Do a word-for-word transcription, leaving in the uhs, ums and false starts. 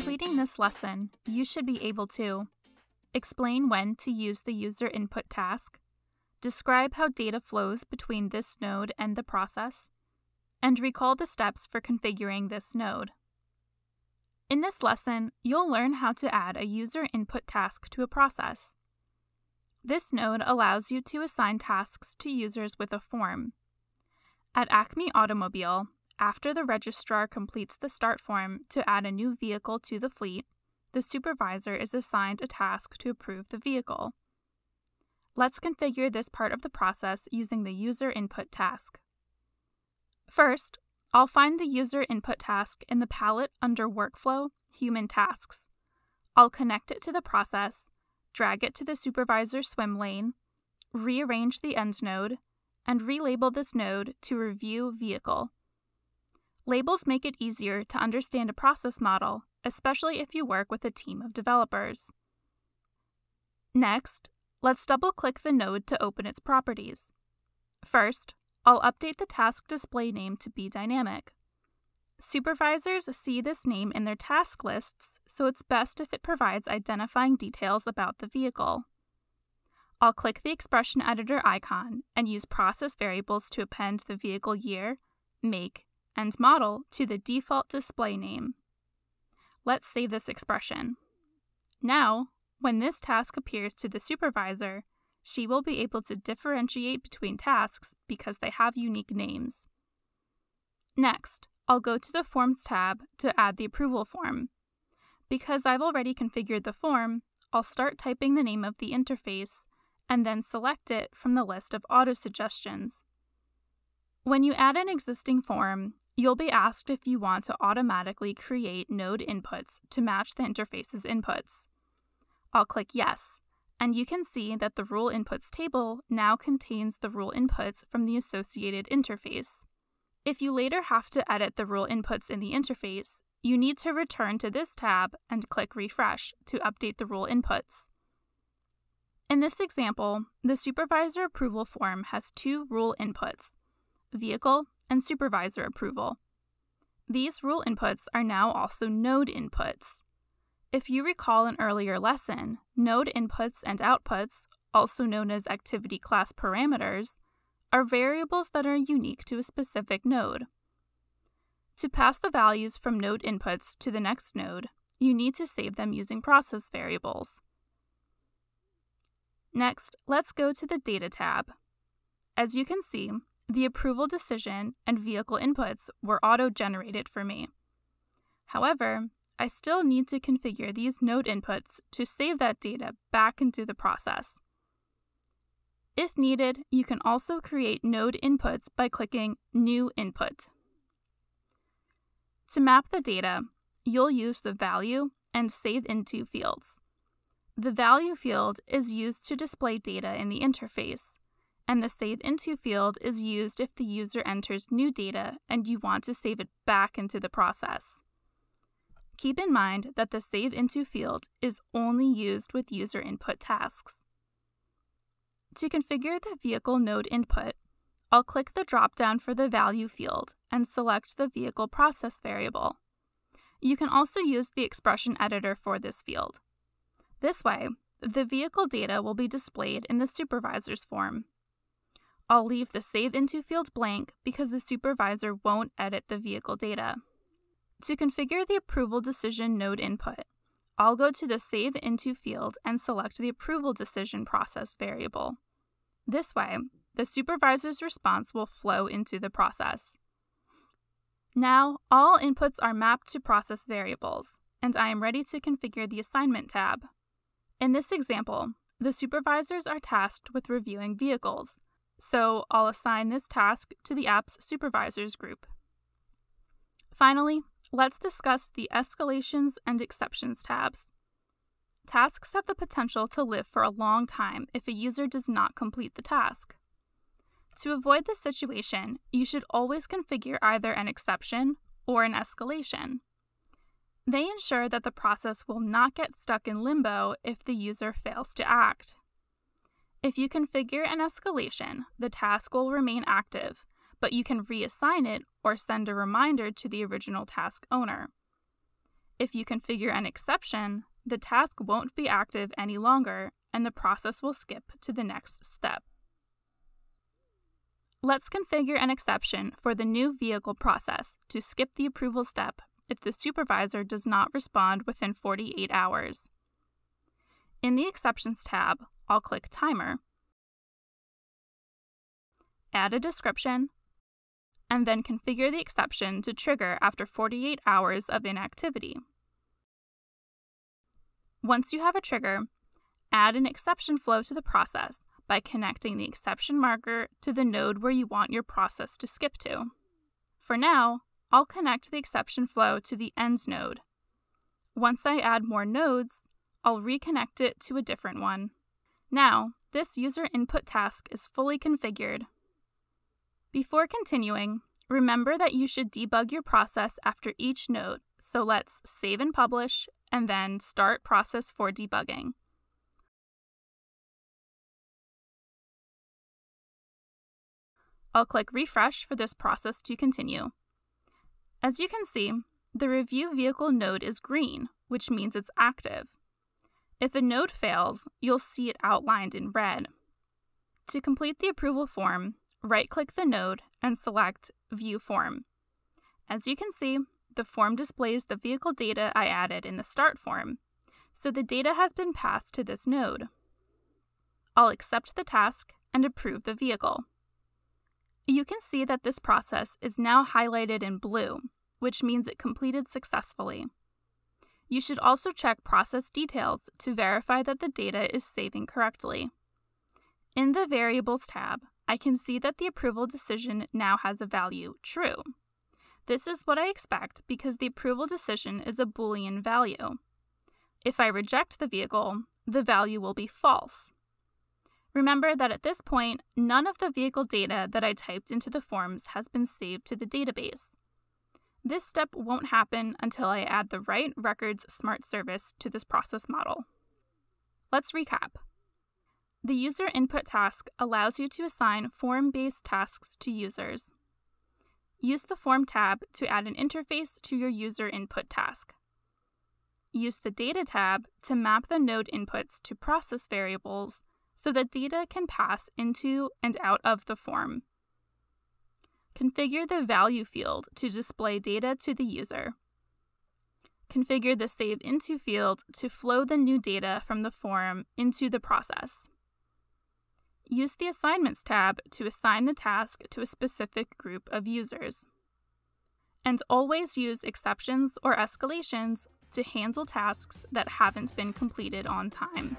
completing this lesson, you should be able to explain when to use the user input task, describe how data flows between this node and the process, and recall the steps for configuring this node. In this lesson, you'll learn how to add a user input task to a process. This node allows you to assign tasks to users with a form. At Acme Automobile, after the registrar completes the start form to add a new vehicle to the fleet, the supervisor is assigned a task to approve the vehicle. Let's configure this part of the process using the user input task. First, I'll find the user input task in the palette under Workflow, Human Tasks. I'll connect it to the process, drag it to the supervisor swim lane, rearrange the end node, and relabel this node to Review Vehicle. Labels make it easier to understand a process model, especially if you work with a team of developers. Next, let's double-click the node to open its properties. First, I'll update the task display name to be dynamic. Supervisors see this name in their task lists, so it's best if it provides identifying details about the vehicle. I'll click the expression editor icon and use process variables to append the vehicle year, make, and model to the default display name. Let's save this expression. Now, when this task appears to the supervisor, she will be able to differentiate between tasks because they have unique names. Next, I'll go to the Forms tab to add the approval form. Because I've already configured the form, I'll start typing the name of the interface and then select it from the list of auto-suggestions. When you add an existing form, you'll be asked if you want to automatically create node inputs to match the interface's inputs. I'll click Yes, and you can see that the Rule Inputs table now contains the rule inputs from the associated interface. If you later have to edit the rule inputs in the interface, you need to return to this tab and click Refresh to update the rule inputs. In this example, the Supervisor Approval form has two rule inputs, Vehicle and Supervisor Approval. These rule inputs are now also node inputs. If you recall an earlier lesson, node inputs and outputs, also known as activity class parameters, are variables that are unique to a specific node. To pass the values from node inputs to the next node, you need to save them using process variables. Next, let's go to the Data tab. As you can see, the approval decision and vehicle inputs were auto-generated for me. However, I still need to configure these node inputs to save that data back into the process. If needed, you can also create node inputs by clicking New Input. To map the data, you'll use the Value and Save Into fields. The Value field is used to display data in the interface, and the Save Into field is used if the user enters new data and you want to save it back into the process. Keep in mind that the Save Into field is only used with user input tasks. To configure the vehicle node input, I'll click the drop-down for the Value field and select the Vehicle Process variable. You can also use the expression editor for this field. This way, the vehicle data will be displayed in the supervisor's form. I'll leave the Save Into field blank because the supervisor won't edit the vehicle data. To configure the Approval Decision node input, I'll go to the Save Into field and select the Approval Decision process variable. This way, the supervisor's response will flow into the process. Now, all inputs are mapped to process variables, and I am ready to configure the Assignment tab. In this example, the supervisors are tasked with reviewing vehicles, so I'll assign this task to the app's supervisors group. Finally, let's discuss the Escalations and Exceptions tabs. Tasks have the potential to live for a long time if a user does not complete the task. To avoid this situation, you should always configure either an exception or an escalation. They ensure that the process will not get stuck in limbo if the user fails to act. If you configure an escalation, the task will remain active, but you can reassign it or send a reminder to the original task owner. If you configure an exception, the task won't be active any longer and the process will skip to the next step. Let's configure an exception for the new vehicle process to skip the approval step if the supervisor does not respond within forty-eight hours. In the Exceptions tab, I'll click Timer, add a description, and then configure the exception to trigger after forty-eight hours of inactivity. Once you have a trigger, add an exception flow to the process by connecting the exception marker to the node where you want your process to skip to. For now, I'll connect the exception flow to the Ends node. Once I add more nodes, I'll reconnect it to a different one. Now, this user input task is fully configured. Before continuing, remember that you should debug your process after each node, so let's save and publish, and then start process for debugging. I'll click Refresh for this process to continue. As you can see, the Review Vehicle node is green, which means it's active. If a node fails, you'll see it outlined in red. To complete the approval form, right-click the node and select View Form. As you can see, the form displays the vehicle data I added in the start form, so the data has been passed to this node. I'll accept the task and approve the vehicle. You can see that this process is now highlighted in blue, which means it completed successfully. You should also check process details to verify that the data is saving correctly. In the Variables tab, I can see that the approval decision now has a value true. This is what I expect because the approval decision is a Boolean value. If I reject the vehicle, the value will be false. Remember that at this point, none of the vehicle data that I typed into the forms has been saved to the database. This step won't happen until I add the Write Records Smart Service to this process model. Let's recap. The User Input task allows you to assign form-based tasks to users. Use the Form tab to add an interface to your User Input task. Use the Data tab to map the node inputs to process variables so that data can pass into and out of the form. Configure the Value field to display data to the user. Configure the Save Into field to flow the new data from the form into the process. Use the Assignments tab to assign the task to a specific group of users. And always use exceptions or escalations to handle tasks that haven't been completed on time.